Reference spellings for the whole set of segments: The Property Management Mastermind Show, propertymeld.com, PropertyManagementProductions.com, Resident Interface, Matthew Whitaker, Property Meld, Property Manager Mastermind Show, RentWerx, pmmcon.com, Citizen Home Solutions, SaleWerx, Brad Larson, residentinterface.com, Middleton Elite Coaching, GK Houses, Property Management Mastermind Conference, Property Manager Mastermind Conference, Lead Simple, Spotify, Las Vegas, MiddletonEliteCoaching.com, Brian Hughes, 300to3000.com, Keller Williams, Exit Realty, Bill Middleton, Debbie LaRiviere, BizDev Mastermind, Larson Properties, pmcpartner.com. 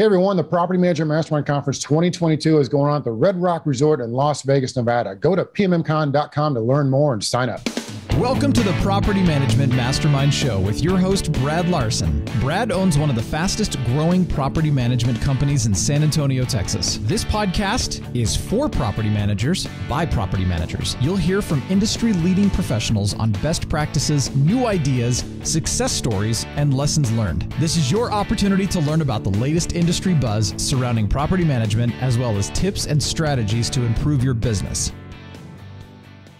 Hey everyone, the Property Manager Mastermind Conference 2022 is going on at the Red Rock Resort in Las Vegas, Nevada. Go to pmmcon.com to learn more and sign up. Welcome to the Property Management Mastermind Show with your host, Brad Larson. Brad owns one of the fastest growing property management companies in San Antonio, Texas. This podcast is for property managers by property managers. You'll hear from industry-leading professionals on best practices, new ideas, success stories, and lessons learned. This is your opportunity to learn about the latest industry buzz surrounding property management, as well as tips and strategies to improve your business.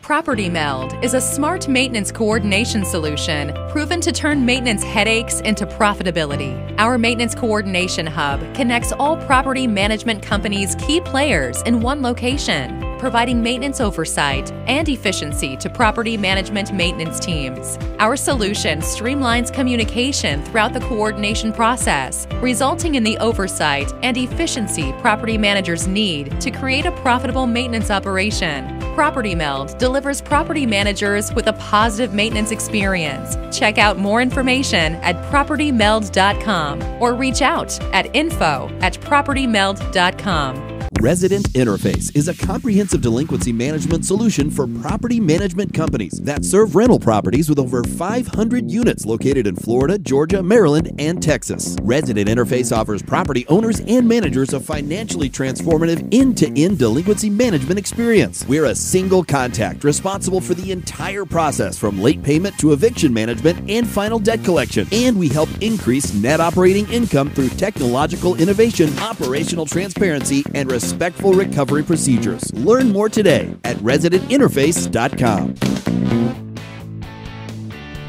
Property Meld is a smart maintenance coordination solution proven to turn maintenance headaches into profitability. Our maintenance coordination hub connects all property management companies' key players in one location, providing maintenance oversight and efficiency to property management maintenance teams. Our solution streamlines communication throughout the coordination process, resulting in the oversight and efficiency property managers need to create a profitable maintenance operation. Property Meld delivers property managers with a positive maintenance experience. Check out more information at propertymeld.com or reach out at info@propertymeld.com. Resident Interface is a comprehensive delinquency management solution for property management companies that serve rental properties with over 500 units located in Florida, Georgia, Maryland, and Texas. Resident Interface offers property owners and managers a financially transformative end-to-end delinquency management experience. We're a single contact responsible for the entire process from late payment to eviction management and final debt collection, and we help increase net operating income through technological innovation, operational transparency, and respectful recovery procedures. Learn more today at residentinterface.com.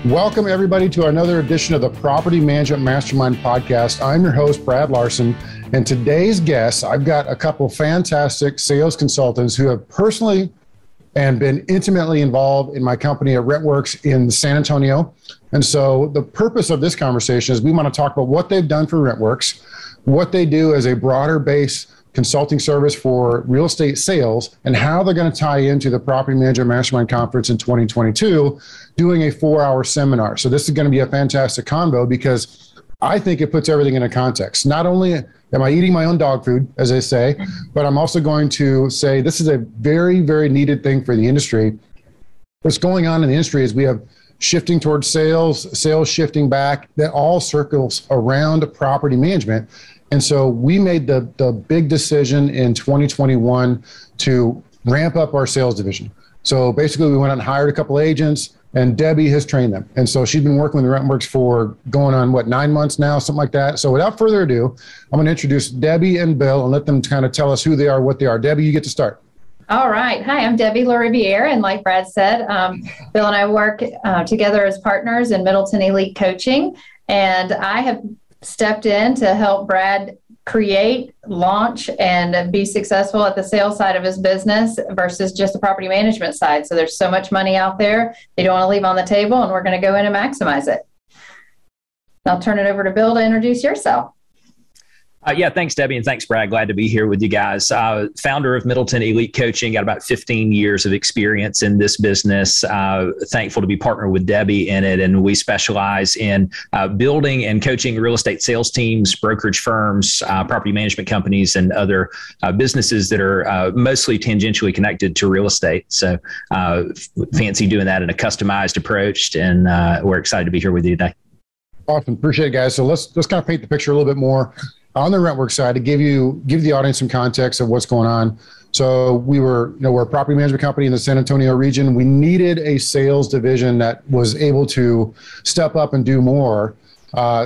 Welcome everybody to another edition of the Property Management Mastermind Podcast. I'm your host, Brad Larson, and today's guest, I've got a couple fantastic sales consultants who have personally and been intimately involved in my company at RentWerx in San Antonio. And so the purpose of this conversation is we want to talk about what they've done for RentWerx, what they do as a broader base consulting service for real estate sales, and how they're going to tie into the Property Manager Mastermind Conference in 2022, doing a 4-hour seminar. So this is going to be a fantastic convo because I think it puts everything into context. Not only am I eating my own dog food, as they say, but I'm also going to say this is a very, very needed thing for the industry. What's going on in the industry is we have shifting towards sales, sales shifting back, that all circles around property management. And so we made the big decision in 2021 to ramp up our sales division. So basically we went out and hired a couple agents, and Debbie has trained them. And so she's been working with the RentWerx for going on, 9 months now, something like that. So without further ado, I'm going to introduce Debbie and Bill and let them kind of tell us who they are, what they are. Debbie, you get to start. All right. Hi, I'm Debbie LaRiviere, and like Brad said, Bill and I work together as partners in Middleton Elite Coaching, and I have stepped in to help Brad create, launch, and be successful at the sales side of his business versus just the property management side. So there's so much money out there they don't want to leave on the table, and we're going to go in and maximize it. I'll turn it over to Bill to introduce yourself. Yeah, thanks, Debbie, and thanks, Brad. Glad to be here with you guys. Founder of Middleton Elite Coaching, got about 15 years of experience in this business. Thankful to be partnered with Debbie in it, and we specialize in building and coaching real estate sales teams, brokerage firms, property management companies, and other businesses that are mostly tangentially connected to real estate. So fancy doing that in a customized approach, and we're excited to be here with you today. Awesome. Appreciate it, guys. So let's kind of paint the picture a little bit more on the RentWerx side to give the audience some context of what's going on. So we're a property management company in the San Antonio region. We needed a sales division that was able to step up and do more.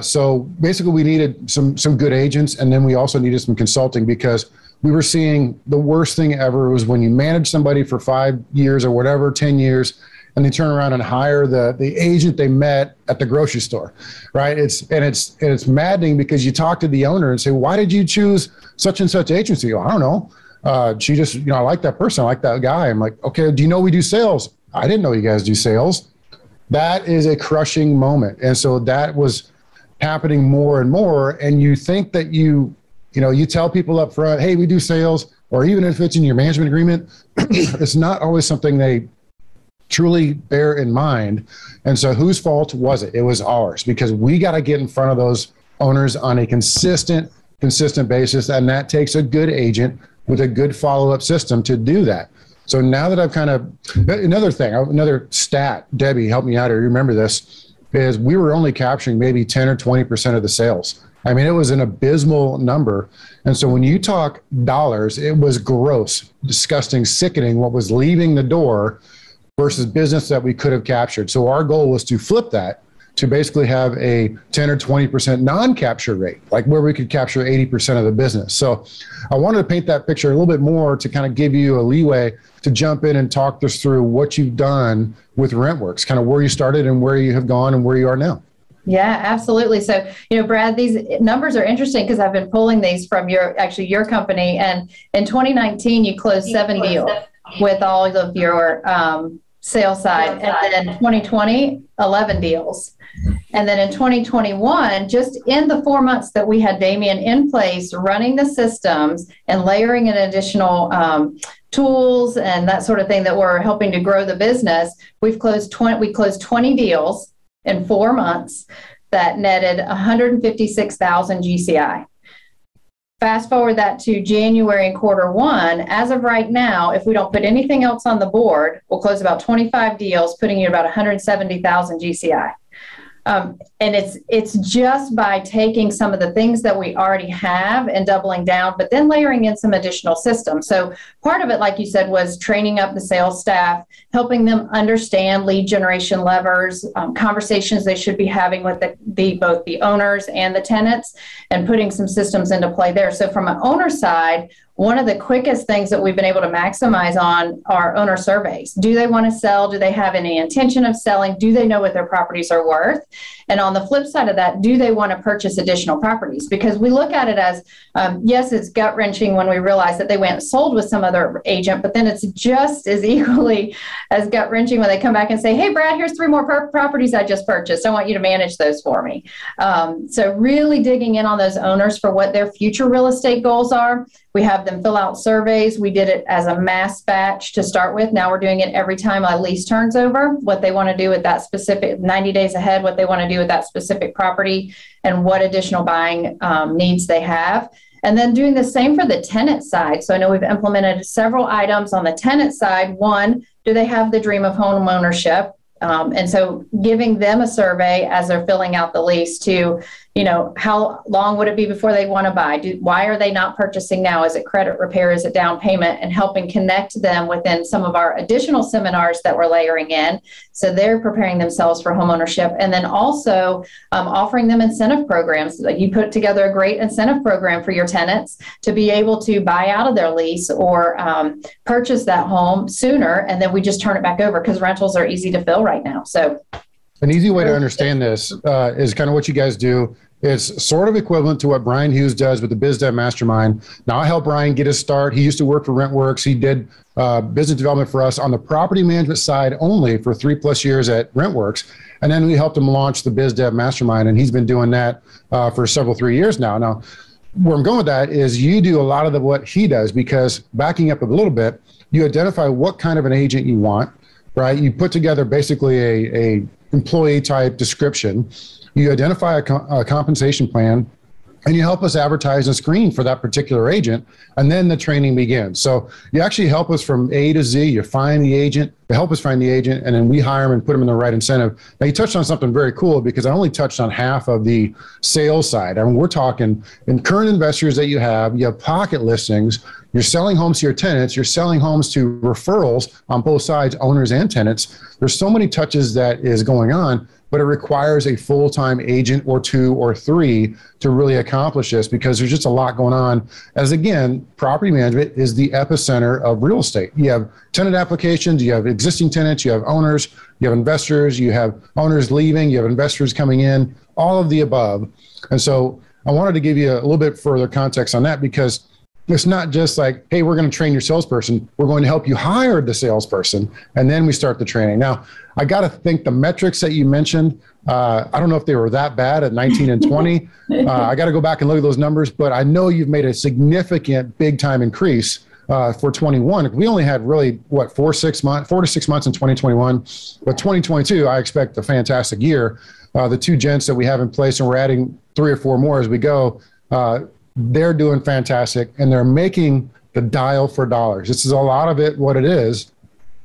So basically we needed some good agents, and then we also needed some consulting because we were seeing the worst thing ever was when you manage somebody for 5 years or whatever, 10 years, and they turn around and hire the agent they met at the grocery store, right? It's maddening because you talk to the owner and say, "Why did you choose such and such agency?" "Well, I don't know. She just, I like that person. I like that guy." I'm like, "Okay, do you know we do sales?" "I didn't know you guys do sales." That is a crushing moment, and so that was happening more and more. And you think that you tell people up front, "Hey, we do sales," or even if it's in your management agreement, it's not always something they truly bear in mind. And so whose fault was it? It was ours, because we got to get in front of those owners on a consistent consistent basis, and that takes a good agent with a good follow-up system to do that. So now that I've kind of, another thing, another stat, Debbie, help me out here, you remember this, is we were only capturing maybe 10 or 20% of the sales. I mean, it was an abysmal number. And so when you talk dollars, it was gross, disgusting, sickening, what was leaving the door versus business that we could have captured. So our goal was to flip that to basically have a 10 or 20% non-capture rate, like where we could capture 80% of the business. So I wanted to paint that picture a little bit more to kind of give you a leeway to jump in and talk us through what you've done with RentWerx, kind of where you started and where you have gone and where you are now. Yeah, absolutely. So, you know, Brad, these numbers are interesting because I've been pulling these from your company. And in 2019, you closed seven deals with all of your sales side. And then in 2020, 11 deals. And then in 2021, just in the 4 months that we had Damien in place running the systems and layering in additional tools and that sort of thing that were helping to grow the business, we've closed 20 deals in 4 months that netted 156,000 GCI. Fast forward that to January and quarter one, as of right now, if we don't put anything else on the board, we'll close about 25 deals, putting you about 170,000 GCI. And it's just by taking some of the things that we already have and doubling down, but then layering in some additional systems. So part of it, like you said, was training up the sales staff, helping them understand lead generation levers, conversations they should be having with both the owners and the tenants, and putting some systems into play there. So from an owner side, one of the quickest things that we've been able to maximize on are owner surveys. Do they want to sell? Do they have any intention of selling? Do they know what their properties are worth? And on the flip side of that, do they want to purchase additional properties? Because we look at it as, yes, it's gut-wrenching when we realize that they went and sold with some other agent, but then it's just as equally as gut-wrenching when they come back and say, hey, Brad, here's 3 more properties I just purchased. I want you to manage those for me. So really digging in on those owners for what their future real estate goals are. We have them fill out surveys. We did it as a mass batch to start with. Now we're doing it every time a lease turns over, what they want to do with that specific 90 days ahead, what they want to do with that specific property and what additional buying needs they have. And then doing the same for the tenant side. So I know we've implemented several items on the tenant side. One, do they have the dream of home ownership? And so giving them a survey as they're filling out the lease to, you know, how long would it be before they want to buy? Why are they not purchasing now? Is it credit repair? Is it down payment? And helping connect them within some of our additional seminars that we're layering in. So they're preparing themselves for homeownership. And then also offering them incentive programs. Like you put together a great incentive program for your tenants to be able to buy out of their lease or purchase that home sooner. And then we just turn it back over because rentals are easy to fill right now. So an easy way to understand this is kind of what you guys do. It's sort of equivalent to what Brian Hughes does with the BizDev Mastermind. Now, I helped Brian get his start. He used to work for RentWerx. He did business development for us on the property management side only for 3+ years at RentWerx. And then we helped him launch the BizDev Mastermind, and he's been doing that for 3 years now. Now, where I'm going with that is you do a lot of what he does because, backing up a little bit, you identify what kind of an agent you want, right? You put together basically a employee type description. You identify a compensation plan, and you help us advertise and screen for that particular agent, and then the training begins. So you actually help us from A to Z. You find the agent, you help us find the agent, and then we hire them and put them in the right incentive. Now, you touched on something very cool because I only touched on half of the sales side. I mean, we're talking in current investors that you have pocket listings, you're selling homes to your tenants, you're selling homes to referrals on both sides, owners and tenants. There's so many touches that is going on, but it requires a full-time agent or 2 or 3 to really accomplish this because there's just a lot going on. As again, property management is the epicenter of real estate. You have tenant applications, you have existing tenants, you have owners, you have investors, you have owners leaving, you have investors coming in, all of the above. And so I wanted to give you a little bit further context on that because it's not just like, hey, we're going to train your salesperson. We're going to help you hire the salesperson, and then we start the training. Now, I got to think the metrics that you mentioned, I don't know if they were that bad at 19 and 20. I got to go back and look at those numbers, but I know you've made a significant big-time increase for 21. We only had really, what, 4 to 6 months in 2021. But 2022, I expect a fantastic year. The 2 gents that we have in place, and we're adding 3 or 4 more as we go, they're doing fantastic, and they're making the dial for dollars. This is a lot of it. What it is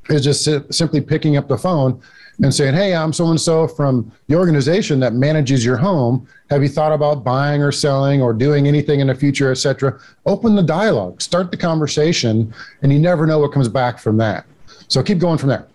just simply picking up the phone and saying, hey, I'm so-and-so from the organization that manages your home. Have you thought about buying or selling or doing anything in the future, et cetera? Open the dialogue, start the conversation, and you never know what comes back from that. So keep going from there.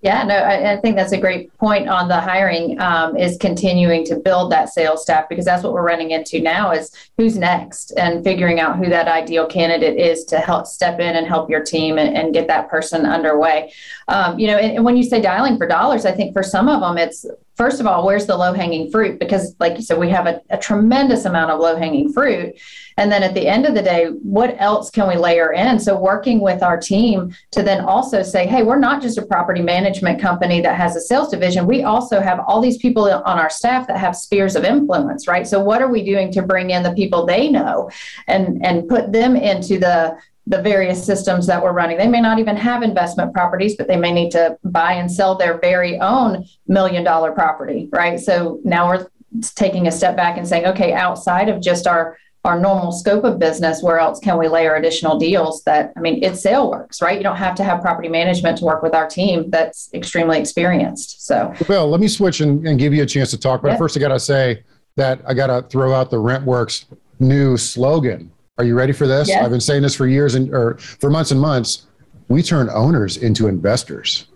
Yeah, no, I think that's a great point on the hiring, is continuing to build that sales staff, because that's what we're running into now is who's next, and figuring out who that ideal candidate is to help step in and help your team and get that person underway. You know, and when you say dialing for dollars, I think for some of them, it's, first of all, where's the low-hanging fruit? Because like you said, we have a tremendous amount of low-hanging fruit. And then at the end of the day, what else can we layer in? So working with our team to then also say, hey, we're not just a property management company that has a sales division. We also have all these people on our staff that have spheres of influence, right? So what are we doing to bring in the people they know and put them into the various systems that we're running? They may not even have investment properties, but they may need to buy and sell their very own $1 million property, right? So now we're taking a step back and saying, okay, outside of just our normal scope of business, where else can we layer additional deals that, I mean, it's SaleWerx, right? You don't have to have property management to work with our team that's extremely experienced. So, Bill, let me switch and give you a chance to talk. But yep. First, I got to say that I got to throw out the RentWerx new slogan. Are you ready for this? Yes. I've been saying this for years or for months and months. We turn owners into investors.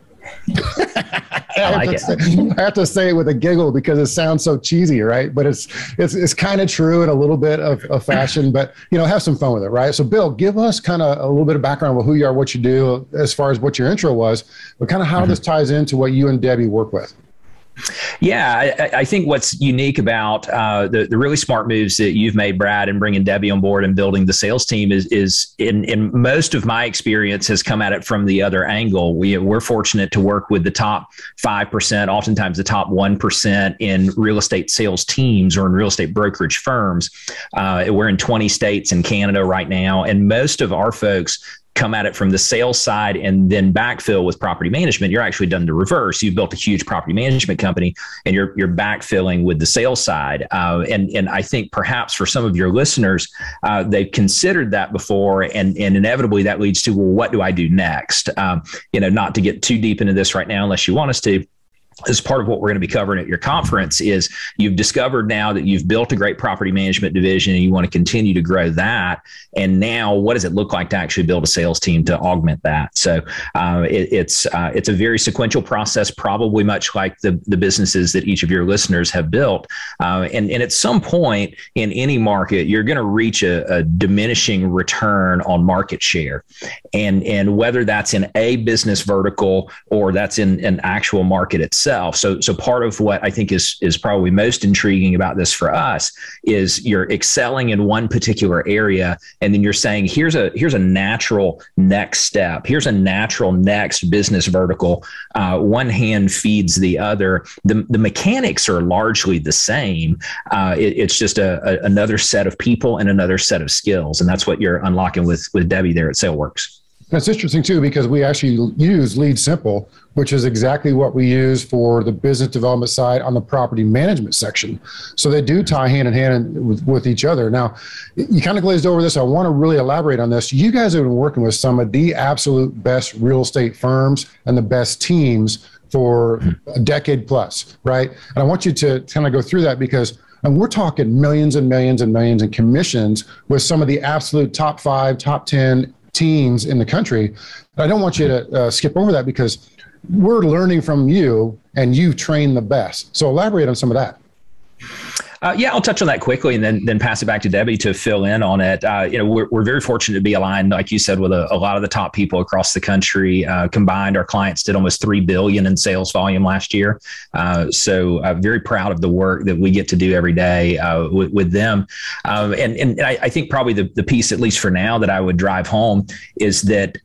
I have to say it with a giggle because it sounds so cheesy, right? But it's kind of true in a little bit of fashion, but you know, have some fun with it, right? So Bill, give us kind of a little bit of background of who you are, what you do, as far as what your intro was, but kind of how this ties into what you and Debbie work with. Yeah, I think what's unique about the really smart moves that you've made, Brad, and bringing Debbie on board and building the sales team is in most of my experience has come at it from the other angle. We're fortunate to work with the top 5%, oftentimes the top 1% in real estate sales teams or in real estate brokerage firms. We're in 20 states in Canada right now, and most of our folks come at it from the sales side and then backfill with property management. You're actually done the reverse. You've built a huge property management company and you're backfilling with the sales side. And I think perhaps for some of your listeners, they've considered that before, and inevitably that leads to, well, what do I do next? You know, not to get too deep into this right now, unless you want us to, as part of what we're going to be covering at your conference is you've discovered now that you've built a great property management division and you want to continue to grow that. And now what does it look like to actually build a sales team to augment that? So it's a very sequential process, probably much like the businesses that each of your listeners have built. And at some point in any market, you're going to reach a diminishing return on market share. And whether that's in a business vertical or that's in an actual market itself. So part of what I think is probably most intriguing about this for us is you're excelling in one particular area, and then you're saying, here's a natural next step. Here's a natural next business vertical. One hand feeds the other. The mechanics are largely the same. It's just another set of people and another set of skills. And that's what you're unlocking with Debbie there at SaleWerx. That's interesting too, because we actually use Lead Simple, which is exactly what we use for the business development side on the property management section. So they do tie hand in hand with each other. Now, you kind of glazed over this. I want to really elaborate on this. You guys have been working with some of the absolute best real estate firms and the best teams for a decade plus, right? And I want you to kind of go through that because, and we're talking millions and millions and millions in commissions with some of the absolute top 5, top 10 teams in the country. But I don't want you to skip over that because we're learning from you and you've trained the best. So elaborate on some of that. Yeah, I'll touch on that quickly and then pass it back to Debbie to fill in on it. You know, we're very fortunate to be aligned, like you said, with a lot of the top people across the country. Combined, our clients did almost $3 billion in sales volume last year. So I'm very proud of the work that we get to do every day with them. And I think probably the piece, at least for now, that I would drive home is that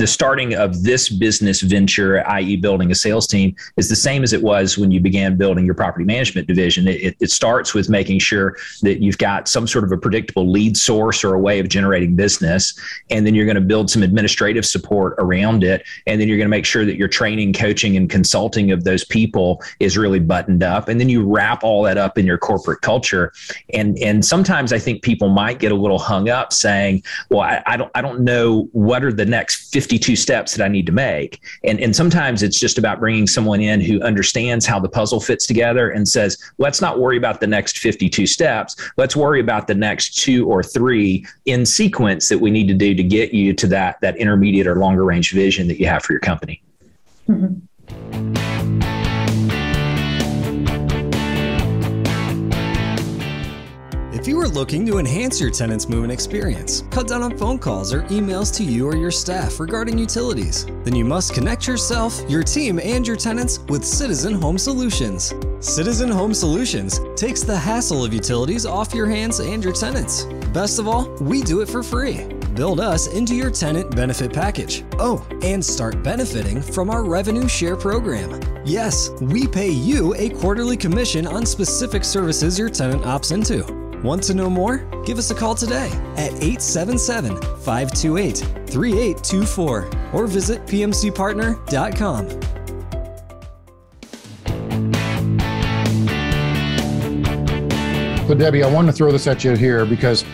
the starting of this business venture, i.e. building a sales team, is the same as it was when you began building your property management division. It starts with making sure that you've got some sort of a predictable lead source or a way of generating business. And then you're going to build some administrative support around it. And then you're going to make sure that your training, coaching, and consulting of those people is really buttoned up. And then you wrap all that up in your corporate culture. And sometimes I think people might get a little hung up saying, well, I don't know what are the next 52 steps that I need to make. And sometimes it's just about bringing someone in who understands how the puzzle fits together and says, let's not worry about the next 52 steps. Let's worry about the next 2 or 3 in sequence that we need to do to get you to that intermediate or longer range vision that you have for your company. Mm-hmm. If you are looking to enhance your tenant's move-in experience, cut down on phone calls or emails to you or your staff regarding utilities, then you must connect yourself, your team, and your tenants with Citizen Home Solutions. Citizen Home Solutions takes the hassle of utilities off your hands and your tenants. Best of all, we do it for free. Build us into your tenant benefit package. Oh, and start benefiting from our revenue share program. Yes, we pay you a quarterly commission on specific services your tenant opts into. Want to know more? Give us a call today at 877-528-3824 or visit pmcpartner.com. So Debbie, I want to throw this at you here because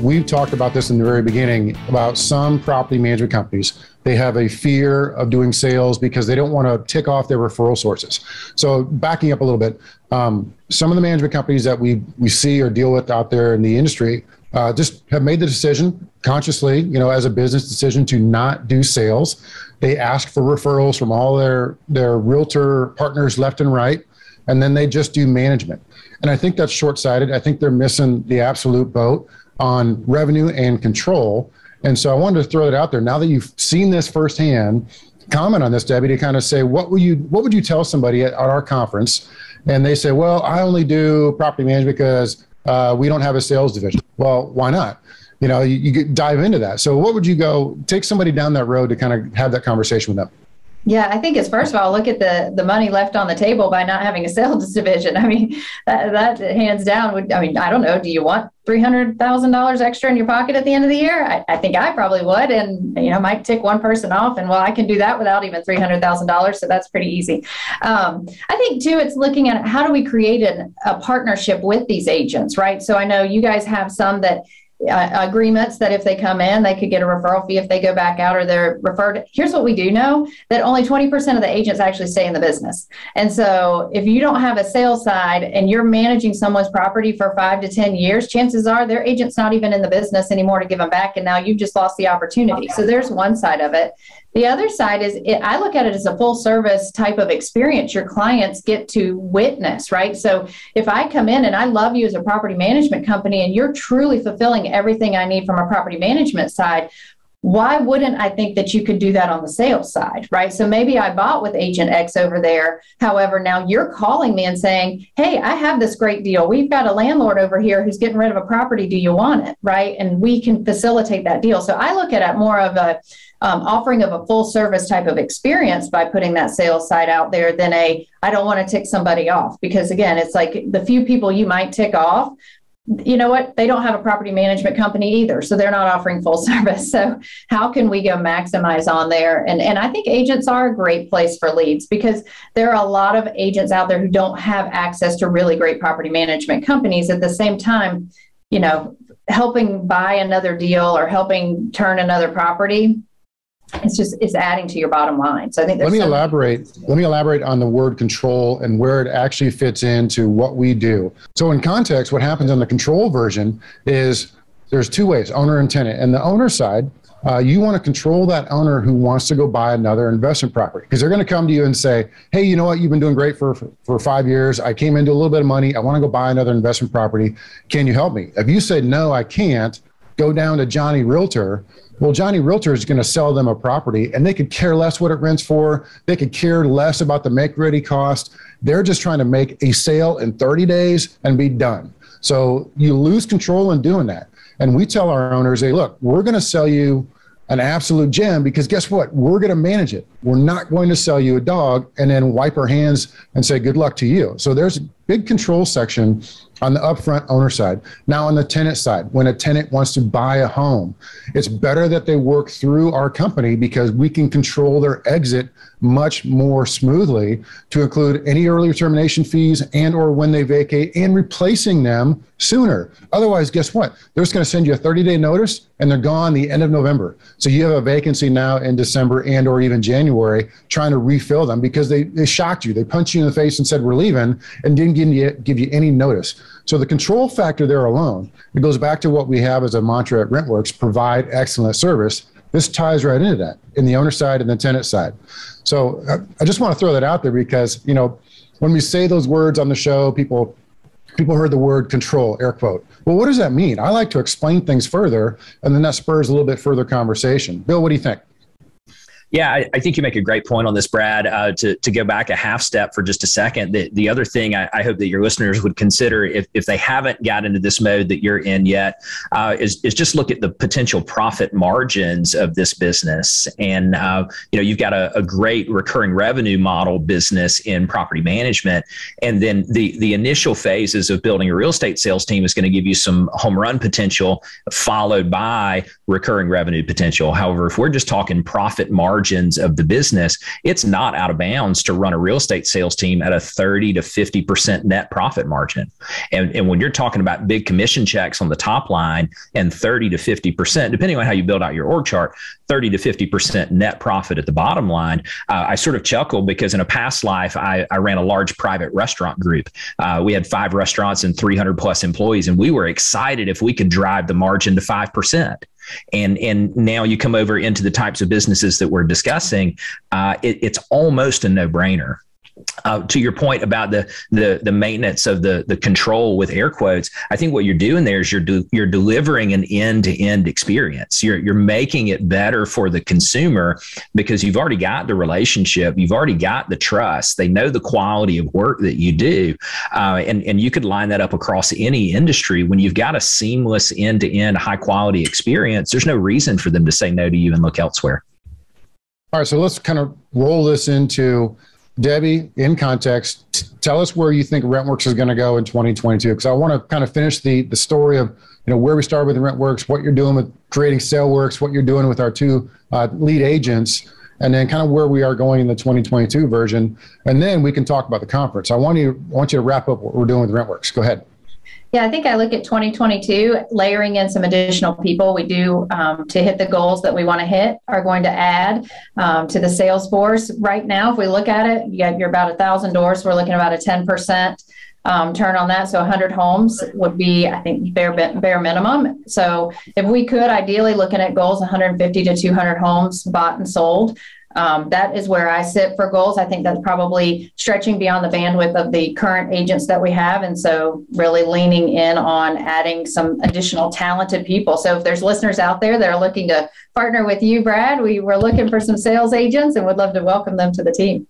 we've talked about this in the very beginning about some property management companies. They have a fear of doing sales because they don't want to tick off their referral sources. So backing up a little bit, some of the management companies that we see or deal with out there in the industry just have made the decision consciously, as a business decision to not do sales. They ask for referrals from all their realtor partners left and right, and then they just do management. And I think that's short-sighted. I think they're missing the absolute boat on revenue and control. And so I wanted to throw it out there. Now that you've seen this firsthand, comment on this, Debbie, to kind of say, what would you tell somebody at our conference? And they say, well, I only do property management because we don't have a sales division. Well, why not? You dive into that. So what would you go take somebody down that road to kind of have that conversation with them? Yeah, I think it's first of all, look at the money left on the table by not having a sales division. I mean, that hands down would, I don't know, do you want $300,000 extra in your pocket at the end of the year? I think I probably would. And, might tick one person off and, well, I can do that without even $300,000. So that's pretty easy. I think too, it's looking at how do we create a partnership with these agents, right? So I know you guys have some that agreements that if they come in, they could get a referral fee if they go back out or they're referred. Here's what we do know, that only 20% of the agents actually stay in the business. And so if you don't have a sales side and you're managing someone's property for 5 to 10 years, chances are their agent's not even in the business anymore to give them back. And now you've just lost the opportunity. So there's one side of it. The other side is I look at it as a full service type of experience your clients get to witness, right? So if I come in and I love you as a property management company and you're truly fulfilling everything I need from a property management side, why wouldn't I think that you could do that on the sales side, right? So maybe I bought with agent X over there. However, now you're calling me and saying, hey, I have this great deal. We've got a landlord over here who's getting rid of a property. Do you want it, right? And we can facilitate that deal. So I look at it more of a offering of a full service type of experience by putting that sales side out there than I don't want to tick somebody off. Because again, it's like the few people you might tick off, you know what? They don't have a property management company either. So they're not offering full service. So how can we go maximize on there? And I think agents are a great place for leads because there are a lot of agents out there who don't have access to really great property management companies. At the same time, helping buy another deal or helping turn another property, it's adding to your bottom line. So I think let me elaborate on the word control and where it actually fits into what we do. So in context, what happens on the control version is there's two ways, owner and tenant. And the owner side, you want to control that owner who wants to go buy another investment property because they're going to come to you and say, hey, you know what? You've been doing great for 5 years. I came into a little bit of money. I want to go buy another investment property. Can you help me? If you say, no, I can't, go down to Johnny Realtor. Well, Johnny Realtor is going to sell them a property and they could care less what it rents for. They could care less about the make-ready cost. They're just trying to make a sale in 30 days and be done. So you lose control in doing that. And we tell our owners, hey, look, we're going to sell you an absolute gem, because guess what? We're going to manage it. We're not going to sell you a dog and then wipe our hands and say, good luck to you. So there's a big control section on the upfront owner side. Now on the tenant side, when a tenant wants to buy a home, it's better that they work through our company because we can control their exit much more smoothly to include any early termination fees and or when they vacate and replacing them sooner. Otherwise, guess what? They're just going to send you a 30-day notice and they're gone the end of November. So you have a vacancy now in December and or even January trying to refill them because they shocked you. They punched you in the face and said, we're leaving, and didn't give you any notice. So the control factor there alone, it goes back to what we have as a mantra at RentWerx, provide excellent service. This ties right into that in the owner side and the tenant side. So I just want to throw that out there because, you know, when we say those words on the show, people heard the word control, air quote. Well, what does that mean? I like to explain things further, and then that spurs a little bit further conversation. Bill, what do you think? Yeah, I think you make a great point on this, Brad. To go back a half step for just a second, the other thing I hope that your listeners would consider if they haven't got into this mode that you're in yet is just look at the potential profit margins of this business. And, you know, you've got a great recurring revenue model business in property management. And then the initial phases of building a real estate sales team is going to give you some home run potential followed by recurring revenue potential. However, if we're just talking profit margins of the business, it's not out of bounds to run a real estate sales team at a 30 to 50% net profit margin. And when you're talking about big commission checks on the top line and 30 to 50%, depending on how you build out your org chart, 30 to 50% net profit at the bottom line, I sort of chuckle because in a past life, I ran a large private restaurant group. We had 5 restaurants and 300 plus employees, and we were excited if we could drive the margin to 5%. And now you come over into the types of businesses that we're discussing, it's almost a no-brainer. To your point about the maintenance of the control with air quotes, I think what you're doing there is you're delivering an end-to-end experience. You're making it better for the consumer because you've already got the relationship. You've already got the trust. They know the quality of work that you do. And you could line that up across any industry. When you've got a seamless end-to-end high-quality experience, there's no reason for them to say no to you and look elsewhere. All right, so let's kind of roll this into... Debbie, in context, tell us where you think RentWerx is going to go in 2022, because I want to kind of finish the story of, you know, where we started with RentWerx, what you're doing with creating SaleWerx, what you're doing with our 2 lead agents, and then kind of where we are going in the 2022 version. And then we can talk about the conference. I want you to wrap up what we're doing with RentWerx. Go ahead. Yeah, I think I look at 2022, layering in some additional people. We do, to hit the goals that we want to hit, are going to add to the sales force. Right now, if we look at it, you're about 1,000 doors. We're looking about a 10% turn on that. So 100 homes would be, I think, bare minimum. So if we could, ideally looking at goals, 150 to 200 homes bought and sold. That is where I sit for goals. I think that's probably stretching beyond the bandwidth of the current agents that we have. And so really leaning in on adding some additional talented people. So if there's listeners out there that are looking to partner with you, Brad, we were looking for some sales agents and would love to welcome them to the team.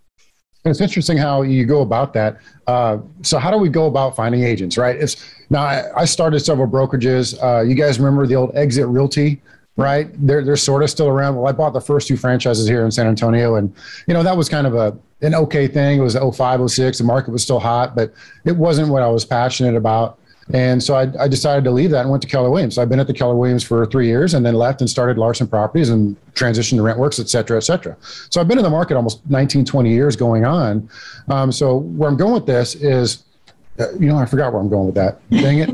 It's interesting how you go about that. So how do we go about finding agents, right? Now I started several brokerages. You guys remember the old Exit Realty? Right? They're sort of still around. Well, I bought the first 2 franchises here in San Antonio, and, you know, that was kind of an okay thing. It was 05, 06. The market was still hot, but it wasn't what I was passionate about. And so I decided to leave that and went to Keller Williams. So I've been at the Keller Williams for 3 years and then left and started Larson Properties and transitioned to RentWerx, et cetera, et cetera. So I've been in the market almost 19, 20 years going on. So where I'm going with this is, you know, I forgot where I'm going with that. Dang it.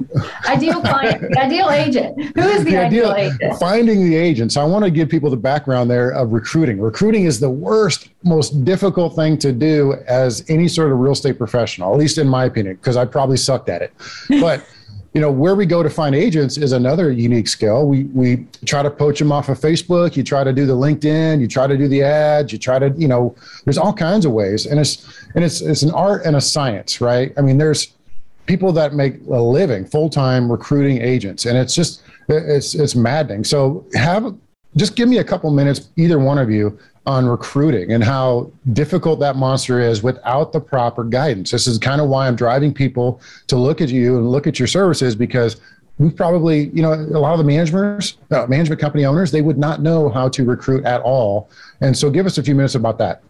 Ideal client, the ideal agent. Who is the ideal agent? Finding the agent. So I want to give people the background there of recruiting. Recruiting is the worst, most difficult thing to do as any sort of real estate professional, at least in my opinion, because I probably sucked at it. But, you know, where we go to find agents is another unique skill. We try to poach them off of Facebook. You try to do the LinkedIn. You try to do the ads. You try to, you know, there's all kinds of ways. And it's an art and a science, right? I mean, there's people that make a living full-time recruiting agents, and it's just, it's maddening. So just give me a couple minutes, either one of you, on recruiting and how difficult that monster is without the proper guidance. This is kind of why I'm driving people to look at you and look at your services, because we probably, you know, a lot of the management company owners, they would not know how to recruit at all. And so give us a few minutes about that.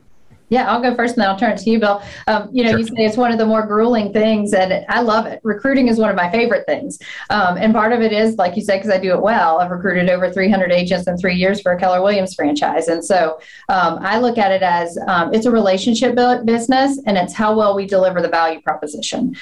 Yeah, I'll go first and then I'll turn it to you, Bill. Sure. You say it's one of the more grueling things, and I love it. Recruiting is one of my favorite things. And part of it is, like you said, because I do it well. I've recruited over 300 agents in 3 years for a Keller Williams franchise. And so I look at it as it's a relationship business, and it's how well we deliver the value proposition,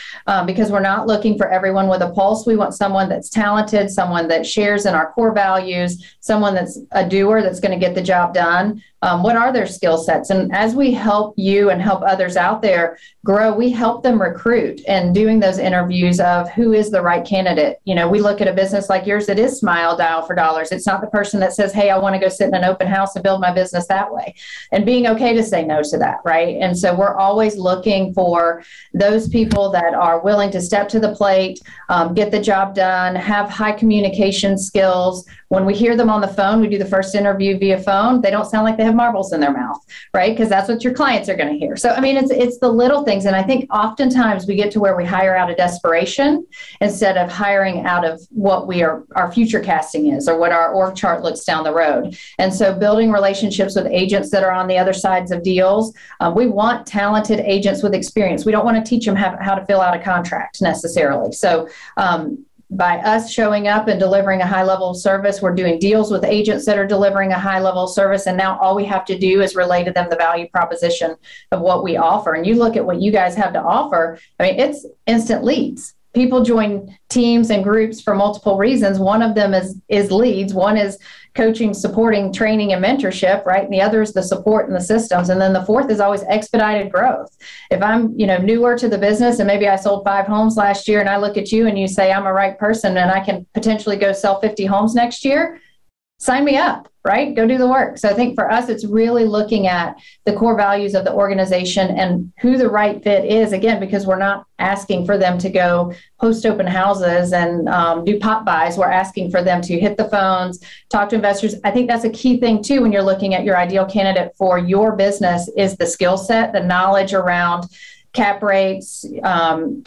because we're not looking for everyone with a pulse. We want someone that's talented, someone that shares in our core values, someone that's a doer that's going to get the job done. What are their skill sets? And as we help you and help others out there grow, we help them recruit, and doing those interviews of who is the right candidate. You know, we look at a business like yours that is smile, dial for dollars. It's not the person that says, hey, I want to go sit in an open house and build my business that way, and being okay to say no to that, right? And so we're always looking for those people that are willing to step to the plate, get the job done, have high communication skills. When we hear them on the phone, we do the first interview via phone. They don't sound like they have marbles in their mouth, right? Because that's what your clients are going to hear. So, I mean, it's the little things. And I think oftentimes we get to where we hire out of desperation instead of hiring out of what we are, our future casting is, or what our org chart looks down the road. And so building relationships with agents that are on the other sides of deals. We want talented agents with experience. We don't want to teach them how to fill out a contract necessarily. So, by us showing up and delivering a high level of service, we're doing deals with agents that are delivering a high level of service. And now all we have to do is relay to them the value proposition of what we offer. And you look at what you guys have to offer. I mean, it's instant leads. People join teams and groups for multiple reasons. One of them is leads. One is coaching, supporting, training, and mentorship, right? And the other is the support and the systems. And then the fourth is always expedited growth. If I'm, you know, newer to the business, and maybe I sold 5 homes last year, and I look at you and you say, I'm a right person and I can potentially go sell 50 homes next year, sign me up, right? Go do the work. So I think for us, it's really looking at the core values of the organization and who the right fit is, again, because we're not asking for them to go host open houses and do pop buys. We're asking for them to hit the phones, talk to investors. I think that's a key thing too, when you're looking at your ideal candidate for your business, is the skill set, the knowledge around cap rates,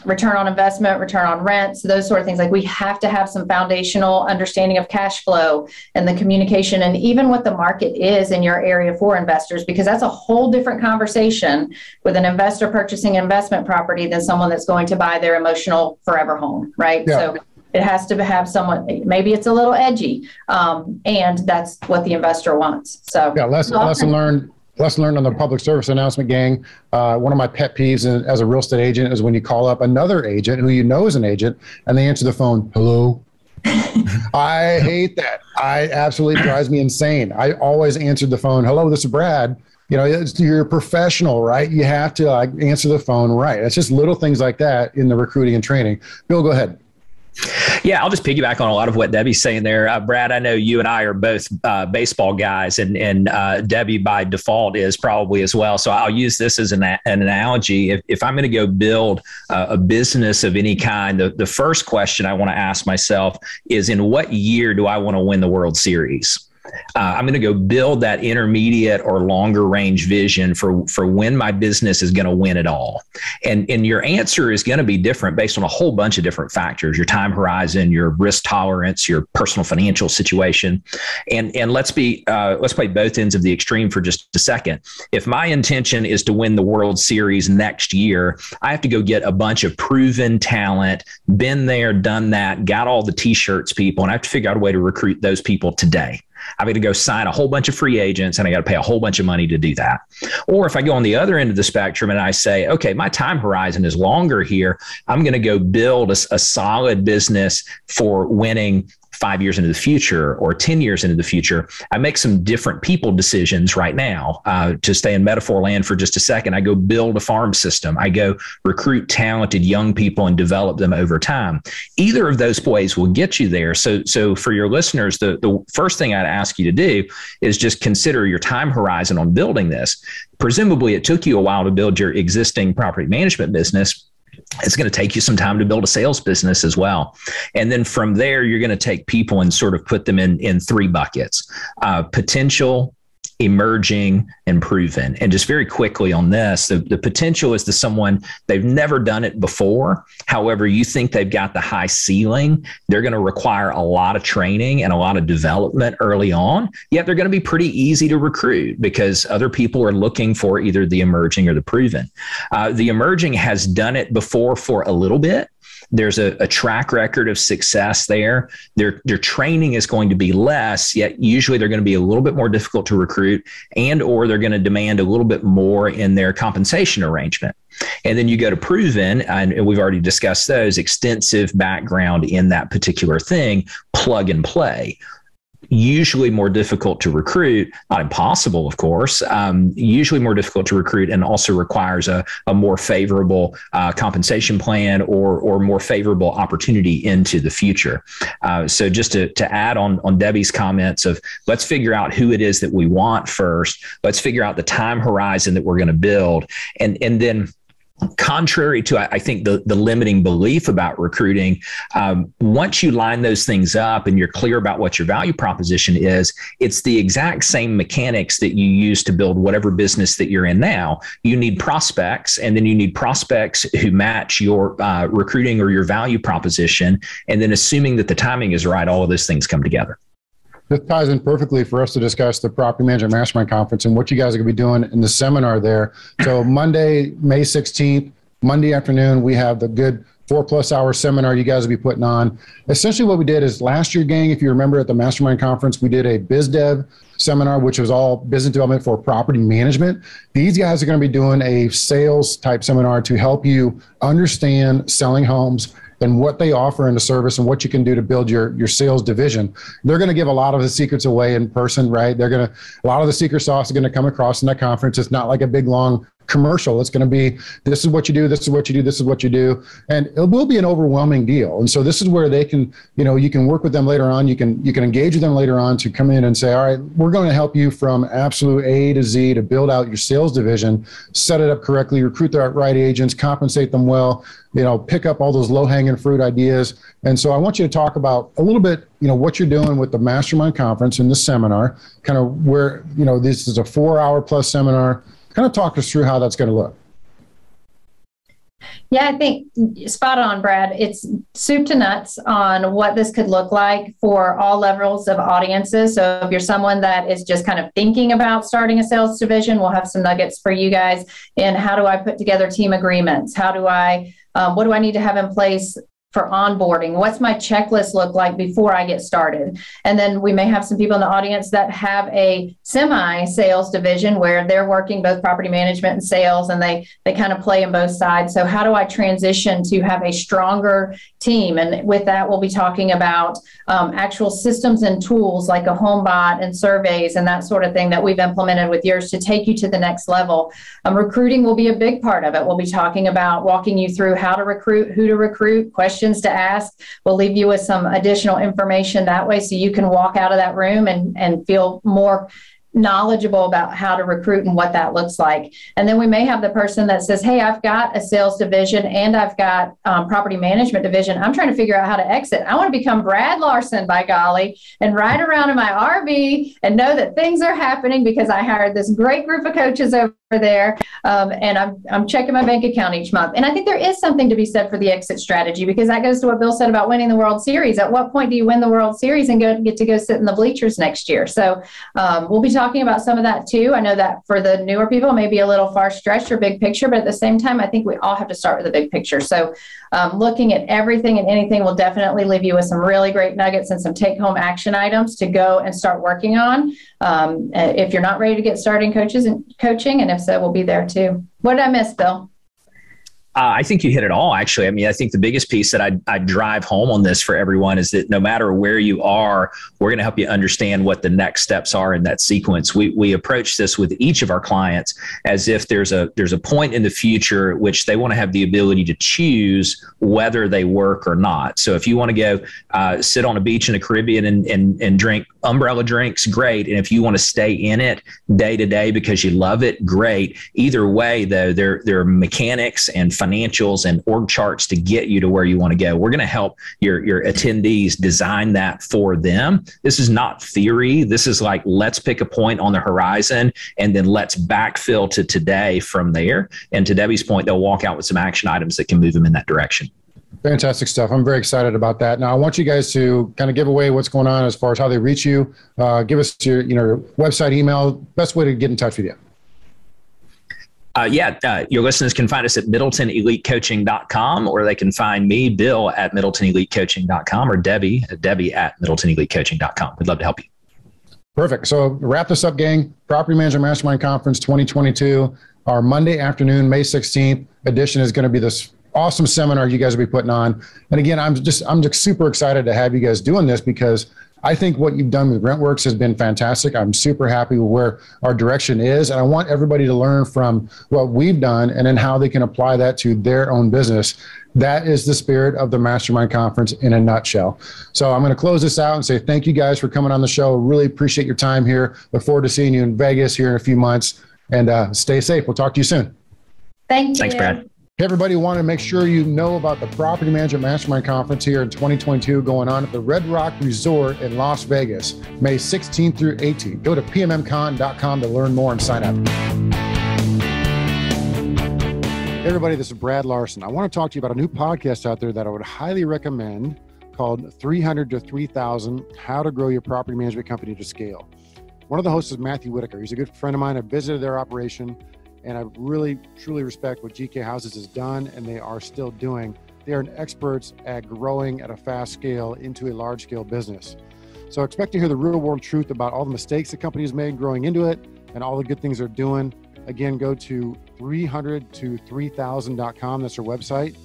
return on investment, return on rent. So those sort of things. Like, we have to have some foundational understanding of cash flow and the communication, and even what the market is in your area for investors, because that's a whole different conversation with an investor purchasing investment property than someone that's going to buy their emotional forever home, right? Yeah. So it has to have someone, maybe it's a little edgy, and that's what the investor wants. So yeah, lesson learned. Lesson learned on the public service announcement, gang. One of my pet peeves as a real estate agent is when you call up another agent who you know is an agent, and they answer the phone, hello. I hate that. I absolutely drives me insane. I always answered the phone, hello, this is Brad. You know, you're a professional, right? You have to answer the phone right. It's just little things like that in the recruiting and training. Bill, go ahead. Yeah, I'll just piggyback on a lot of what Debbie's saying there. Brad, I know you and I are both baseball guys, and Debbie by default is probably as well. So I'll use this as an analogy. If I'm going to go build a business of any kind, the first question I want to ask myself is, in what year do I want to win the World Series? I'm going to go build that intermediate or longer range vision for when my business is going to win it all. And your answer is going to be different based on a whole bunch of different factors: your time horizon, your risk tolerance, your personal financial situation. And let's play both ends of the extreme for just a second. If my intention is to win the World Series next year, I have to go get a bunch of proven talent, been there, done that, got all the t-shirts people, and I have to figure out a way to recruit those people today. I've got to go sign a whole bunch of free agents, and I got to pay a whole bunch of money to do that. Or if I go on the other end of the spectrum and I say, okay, my time horizon is longer here, I'm going to go build a solid business for winning 5 years into the future or 10 years into the future. I make some different people decisions right now. To stay in metaphor land for just a second, I go build a farm system. I go recruit talented young people and develop them over time. Either of those ways will get you there. So for your listeners, the first thing I'd ask you to do is just consider your time horizon on building this. Presumably, it took you a while to build your existing property management business. It's going to take you some time to build a sales business as well. And then from there, you're going to take people and sort of put them in 3 buckets: potential, emerging and proven. And just very quickly on this, the potential is to someone, they've never done it before. However, you think they've got the high ceiling, they're going to require a lot of training and a lot of development early on, yet they're going to be pretty easy to recruit because other people are looking for either the emerging or the proven. The emerging has done it before for a little bit. There's a track record of success there. Their training is going to be less, yet usually they're going to be a little bit more difficult to recruit, and or they're going to demand a little bit more in their compensation arrangement. And then you go to proven, and we've already discussed those, extensive background in that particular thing, plug and play. Usually more difficult to recruit, not impossible, of course, usually more difficult to recruit, and also requires a more favorable compensation plan or more favorable opportunity into the future. So just to add on Debbie's comments of, let's figure out who it is that we want first. Let's figure out the time horizon that we're going to build. And then, contrary to, I think, the limiting belief about recruiting, once you line those things up and you're clear about what your value proposition is, it's the exact same mechanics that you use to build whatever business that you're in now. You need prospects, and then you need prospects who match your recruiting or your value proposition. And then, assuming that the timing is right, all of those things come together. This ties in perfectly for us to discuss the Property Manager Mastermind Conference and what you guys are going to be doing in the seminar there. So Monday, May 16th, Monday afternoon, we have the good 4+ hour seminar you guys will be putting on. Essentially what we did is last year, gang, if you remember at the Mastermind Conference, we did a BizDev seminar, which was all business development for property management. These guys are going to be doing a sales type seminar to help you understand selling homes and what they offer in the service and what you can do to build your sales division. They're going to give a lot of the secrets away in person, right? They're going to, a lot of the secret sauce is going to come across in that conference. It's not like a big, long commercial. It's going to be, this is what you do, this is what you do, this is what you do. And it will be an overwhelming deal. And so this is where they can, you know, you can work with them later on. You can engage with them later on to come in and say, all right, we're going to help you from absolute A to Z to build out your sales division, set it up correctly, recruit the right agents, compensate them well, you know, pick up all those low-hanging fruit ideas. And so I want you to talk about a little bit, you know, what you're doing with the Mastermind Conference and this seminar, kind of where, you know, this is a 4-hour+ seminar. Kind of talk us through how that's going to look. Yeah, I think spot on, Brad. It's soup to nuts on what this could look like for all levels of audiences. So if you're someone that is just kind of thinking about starting a sales division, we'll have some nuggets for you guys in how do I put together team agreements? How do I, what do I need to have in place for onboarding? What's my checklist look like before I get started? And then we may have some people in the audience that have a semi-sales division where they're working both property management and sales, and they kind of play in both sides. So how do I transition to have a stronger team? And with that, we'll be talking about actual systems and tools like a home bot and surveys and that sort of thing that we've implemented with yours to take you to the next level. Recruiting will be a big part of it. We'll be talking about walking you through how to recruit, who to recruit, questions to ask. We'll leave you with some additional information that way so you can walk out of that room and feel more knowledgeable about how to recruit and what that looks like. And then we may have the person that says, hey, I've got a sales division and I've got property management division. I'm trying to figure out how to exit. I want to become Brad Larson, by golly, and ride around in my RV and know that things are happening because I hired this great group of coaches over there. And I'm checking my bank account each month. And I think there is something to be said for the exit strategy, because that goes to what Bill said about winning the World Series. At what point do you win the World Series and get to go sit in the bleachers next year? So we'll be talking about some of that too. I know that for the newer people, maybe a little far stretched or big picture, but at the same time, I think we all have to start with the big picture. So looking at everything and anything will definitely leave you with some really great nuggets and some take-home action items to go and start working on. If you're not ready to get started in coaching, and if so, we'll be there too. What did I miss, Bill? I think you hit it all, actually. I mean, I think the biggest piece that I drive home on this for everyone is that no matter where you are, we're going to help you understand what the next steps are in that sequence. We approach this with each of our clients as if there's a point in the future at which they want to have the ability to choose whether they work or not. So if you want to go sit on a beach in the Caribbean and drink umbrella drinks, great. And if you want to stay in it day to day because you love it, great. Either way, though, there are mechanics and financials and org charts to get you to where you want to go. We're going to help your attendees design that for them. This is not theory. This is like, let's pick a point on the horizon and then let's backfill to today from there. And to Debbie's point, they'll walk out with some action items that can move them in that direction. Fantastic stuff. I'm very excited about that. Now, I want you guys to kind of give away what's going on as far as how they reach you. Give us your website, email, best way to get in touch with you. Your listeners can find us at MiddletonEliteCoaching.com, or they can find me, Bill, at MiddletonEliteCoaching.com, or Debbie at MiddletonEliteCoaching.com. We'd love to help you. Perfect. So wrap this up, gang. Property Manager Mastermind Conference 2022, our Monday afternoon, May 16th edition is going to be this awesome seminar you guys will be putting on. And again, I'm just super excited to have you guys doing this, because I think what you've done with RentWerx has been fantastic. I'm super happy with where our direction is. And I want everybody to learn from what we've done and then how they can apply that to their own business. That is the spirit of the Mastermind Conference in a nutshell. So I'm going to close this out and say thank you guys for coming on the show. Really appreciate your time here. Look forward to seeing you in Vegas here in a few months. And stay safe. We'll talk to you soon. Thank you. Thanks, Brad. Hey everybody, want to make sure you know about the Property Manager Mastermind Conference here in 2022 going on at the Red Rock Resort in Las Vegas, May 16th through 18th. Go to pmmcon.com to learn more and sign up. Hey everybody, this is Brad Larson. I want to talk to you about a new podcast out there that I would highly recommend called 300 to 3000, How to Grow Your Property Management Company to Scale. One of the hosts is Matthew Whitaker. He's a good friend of mine. I visited their operation. And I really, truly respect what GK Houses has done and they are still doing. They are experts at growing at a fast scale into a large scale business. So expect to hear the real world truth about all the mistakes the company has made growing into it and all the good things they're doing. Again, go to 300to3000.com, that's their website,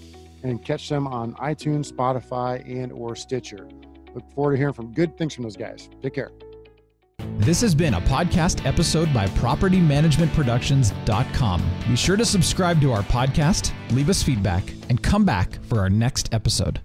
and catch them on iTunes, Spotify, and or Stitcher. Look forward to hearing from good things from those guys. Take care. This has been a podcast episode by PropertyManagementProductions.com. Be sure to subscribe to our podcast, leave us feedback, and come back for our next episode.